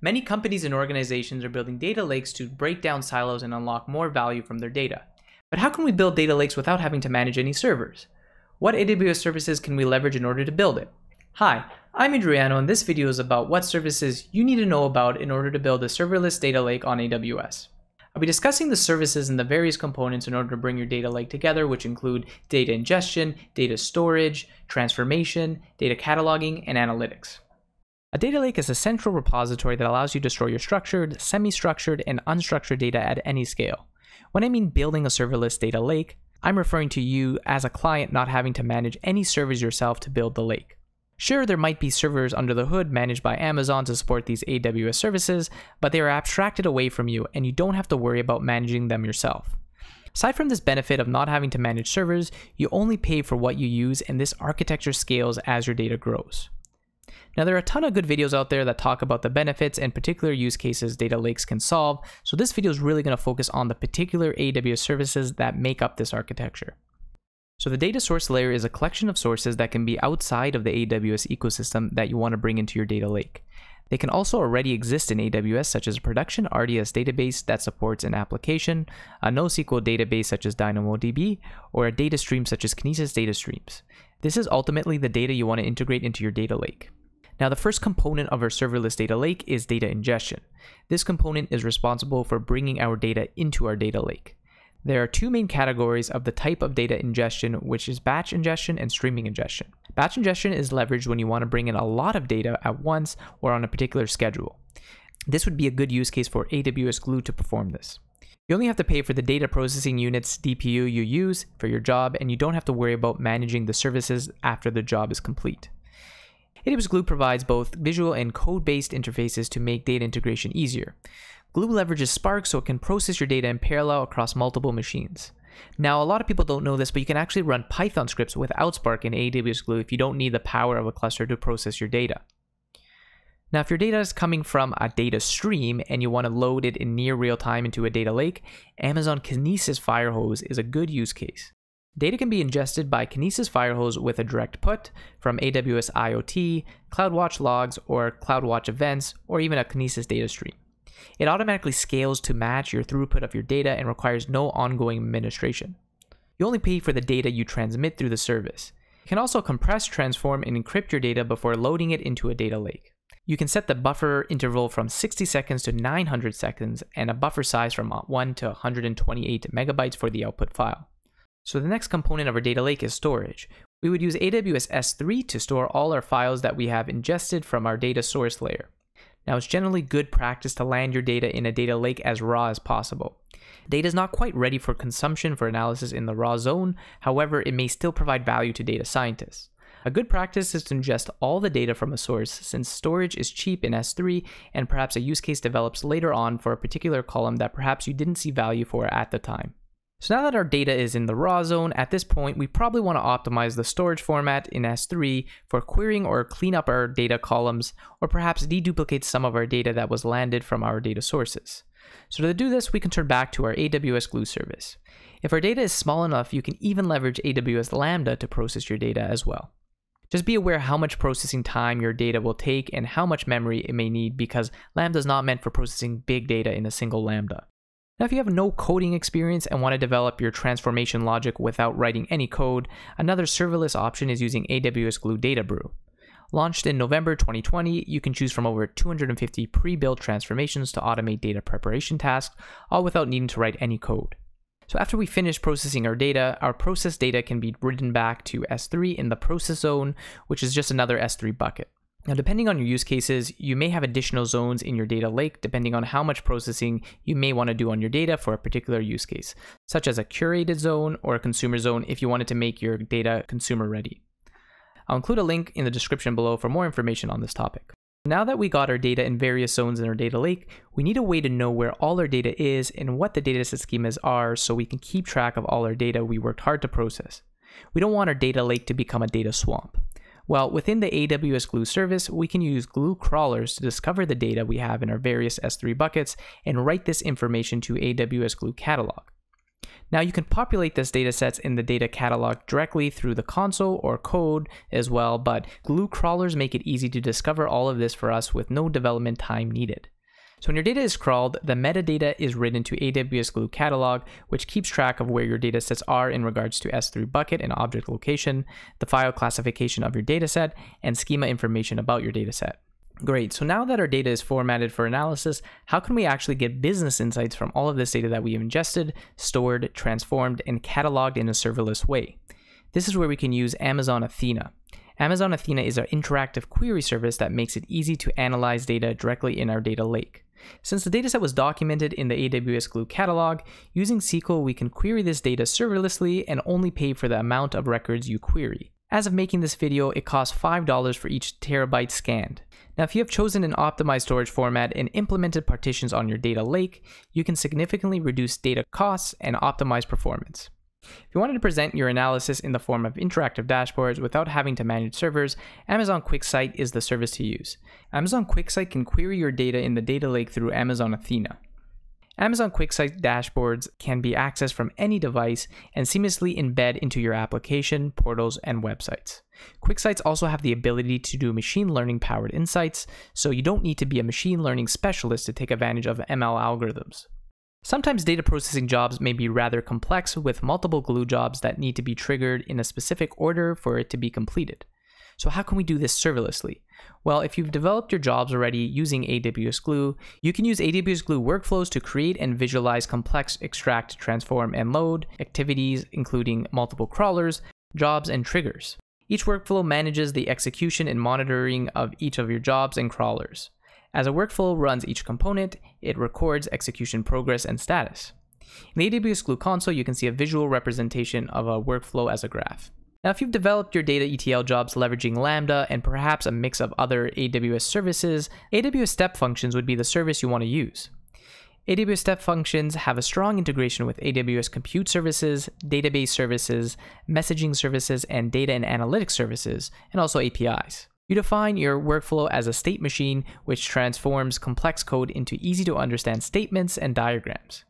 Many companies and organizations are building data lakes to break down silos and unlock more value from their data. But how can we build data lakes without having to manage any servers? What AWS services can we leverage in order to build it? Hi, I'm Adriano, and this video is about what services you need to know about in order to build a serverless data lake on AWS. I'll be discussing the services and the various components in order to bring your data lake together, which include data ingestion, data storage, transformation, data cataloging, and analytics. A data lake is a central repository that allows you to store your structured, semi-structured, and unstructured data at any scale. When I mean building a serverless data lake, I'm referring to you as a client not having to manage any servers yourself to build the lake. Sure, there might be servers under the hood managed by Amazon to support these AWS services, but they are abstracted away from you and you don't have to worry about managing them yourself. Aside from this benefit of not having to manage servers, you only pay for what you use, and this architecture scales as your data grows. Now, there are a ton of good videos out there that talk about the benefits and particular use cases data lakes can solve, so this video is really going to focus on the particular AWS services that make up this architecture. So the data source layer is a collection of sources that can be outside of the AWS ecosystem that you want to bring into your data lake. They can also already exist in AWS, such as a production RDS database that supports an application, a NoSQL database such as DynamoDB, or a data stream such as Kinesis Data Streams. This is ultimately the data you want to integrate into your data lake. Now, the first component of our serverless data lake is data ingestion. This component is responsible for bringing our data into our data lake. There are two main categories of the type of data ingestion, which is batch ingestion and streaming ingestion. Batch ingestion is leveraged when you want to bring in a lot of data at once or on a particular schedule. This would be a good use case for AWS Glue to perform this. You only have to pay for the data processing units DPU you use for your job, and you don't have to worry about managing the services after the job is complete. AWS Glue provides both visual and code-based interfaces to make data integration easier. Glue leverages Spark so it can process your data in parallel across multiple machines. Now, a lot of people don't know this, but you can actually run Python scripts without Spark in AWS Glue if you don't need the power of a cluster to process your data. Now, if your data is coming from a data stream and you want to load it in near real time into a data lake, Amazon Kinesis Firehose is a good use case. Data can be ingested by Kinesis Firehose with a direct put from AWS IoT, CloudWatch logs or CloudWatch events, or even a Kinesis data stream. It automatically scales to match your throughput of your data and requires no ongoing administration. You only pay for the data you transmit through the service. You can also compress, transform, and encrypt your data before loading it into a data lake. You can set the buffer interval from 60 seconds to 900 seconds and a buffer size from 1 to 128 megabytes for the output file. So the next component of our data lake is storage. We would use AWS S3 to store all our files that we have ingested from our data source layer. Now, it's generally good practice to land your data in a data lake as raw as possible. Data is not quite ready for consumption for analysis in the raw zone. However, it may still provide value to data scientists. A good practice is to ingest all the data from a source, since storage is cheap in S3 and perhaps a use case develops later on for a particular column that perhaps you didn't see value for at the time. So now that our data is in the raw zone, at this point, we probably want to optimize the storage format in S3 for querying or clean up our data columns, or perhaps deduplicate some of our data that was landed from our data sources. So to do this, we can turn back to our AWS Glue service. If our data is small enough, you can even leverage AWS Lambda to process your data as well. Just be aware how much processing time your data will take and how much memory it may need, because Lambda is not meant for processing big data in a single Lambda. Now, if you have no coding experience and want to develop your transformation logic without writing any code, another serverless option is using AWS Glue DataBrew. Launched in November 2020, you can choose from over 250 pre-built transformations to automate data preparation tasks, all without needing to write any code. So after we finish processing our processed data can be written back to S3 in the process zone, which is just another S3 bucket. Now, depending on your use cases, you may have additional zones in your data lake depending on how much processing you may want to do on your data for a particular use case, such as a curated zone or a consumer zone if you wanted to make your data consumer ready. I'll include a link in the description below for more information on this topic. Now that we got our data in various zones in our data lake, we need a way to know where all our data is and what the dataset schemas are so we can keep track of all our data we worked hard to process. We don't want our data lake to become a data swamp. Well, within the AWS Glue service, we can use glue crawlers to discover the data we have in our various S3 buckets and write this information to AWS Glue Catalog. Now you can populate this datasets in the data catalog directly through the console or code as well, but glue crawlers make it easy to discover all of this for us with no development time needed. So when your data is crawled, the metadata is written to AWS Glue Catalog, which keeps track of where your datasets are in regards to S3 bucket and object location, the file classification of your dataset, and schema information about your dataset. Great, so now that our data is formatted for analysis, how can we actually get business insights from all of this data that we've ingested, stored, transformed, and cataloged in a serverless way? This is where we can use Amazon Athena. Amazon Athena is our interactive query service that makes it easy to analyze data directly in our data lake. Since the dataset was documented in the AWS Glue Catalog, using SQL we can query this data serverlessly and only pay for the amount of records you query. As of making this video, it costs $5 for each terabyte scanned. Now, if you have chosen an optimized storage format and implemented partitions on your data lake, you can significantly reduce data costs and optimize performance. If you wanted to present your analysis in the form of interactive dashboards without having to manage servers, Amazon QuickSight is the service to use. Amazon QuickSight can query your data in the data lake through Amazon Athena. Amazon QuickSight dashboards can be accessed from any device and seamlessly embed into your application, portals, and websites. QuickSights also have the ability to do machine learning powered insights, so you don't need to be a machine learning specialist to take advantage of ML algorithms. Sometimes data processing jobs may be rather complex with multiple glue jobs that need to be triggered in a specific order for it to be completed. So how can we do this serverlessly? Well, if you've developed your jobs already using AWS Glue, you can use AWS Glue workflows to create and visualize complex extract, transform, and load activities, including multiple crawlers, jobs, and triggers. Each workflow manages the execution and monitoring of each of your jobs and crawlers. As a workflow runs each component, it records execution progress and status. In the AWS Glue console, you can see a visual representation of a workflow as a graph. Now, if you've developed your data ETL jobs leveraging Lambda and perhaps a mix of other AWS services, AWS Step Functions would be the service you want to use. AWS Step Functions have a strong integration with AWS compute services, database services, messaging services, and data and analytics services, and also APIs. You define your workflow as a state machine, which transforms complex code into easy-to-understand statements and diagrams.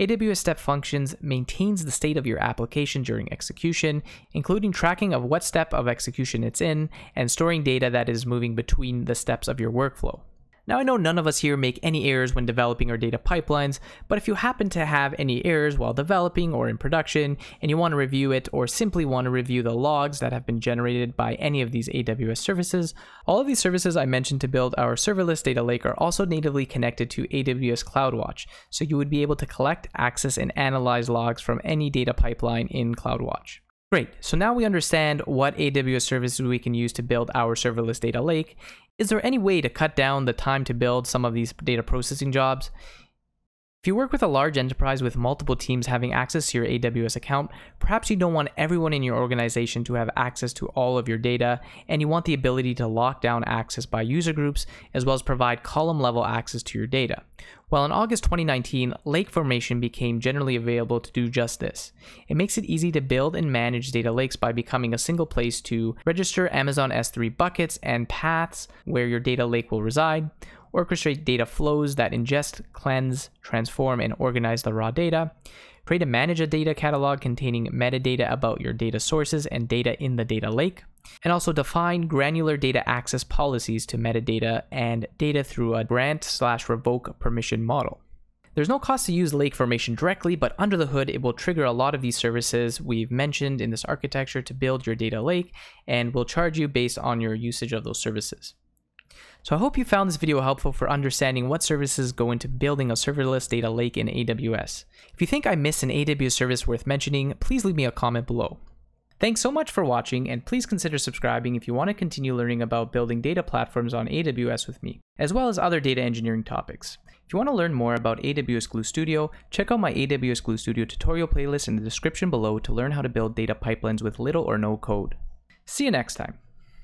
AWS Step Functions maintains the state of your application during execution, including tracking of what step of execution it's in and storing data that is moving between the steps of your workflow. Now, I know none of us here make any errors when developing our data pipelines, but if you happen to have any errors while developing or in production and you want to review it or simply want to review the logs that have been generated by any of these AWS services, all of these services I mentioned to build our serverless data lake are also natively connected to AWS CloudWatch, so you would be able to collect, access, and analyze logs from any data pipeline in CloudWatch. Great, so now we understand what AWS services we can use to build our serverless data lake. Is there any way to cut down the time to build some of these data processing jobs? If you work with a large enterprise with multiple teams having access to your AWS account, perhaps you don't want everyone in your organization to have access to all of your data, and you want the ability to lock down access by user groups, as well as provide column-level access to your data. Well, in August 2019, Lake Formation became generally available to do just this. It makes it easy to build and manage data lakes by becoming a single place to register Amazon S3 buckets and paths where your data lake will reside, orchestrate data flows that ingest, cleanse, transform, and organize the raw data, create and manage a data catalog containing metadata about your data sources and data in the data lake, and also define granular data access policies to metadata and data through a grant/revoke permission model. There's no cost to use Lake Formation directly, but under the hood, it will trigger a lot of these services we've mentioned in this architecture to build your data lake and will charge you based on your usage of those services. So I hope you found this video helpful for understanding what services go into building a serverless data lake in AWS. If you think I missed an AWS service worth mentioning, please leave me a comment below. Thanks so much for watching, and please consider subscribing if you want to continue learning about building data platforms on AWS with me, as well as other data engineering topics. If you want to learn more about AWS Glue Studio, check out my AWS Glue Studio tutorial playlist in the description below to learn how to build data pipelines with little or no code. See you next time.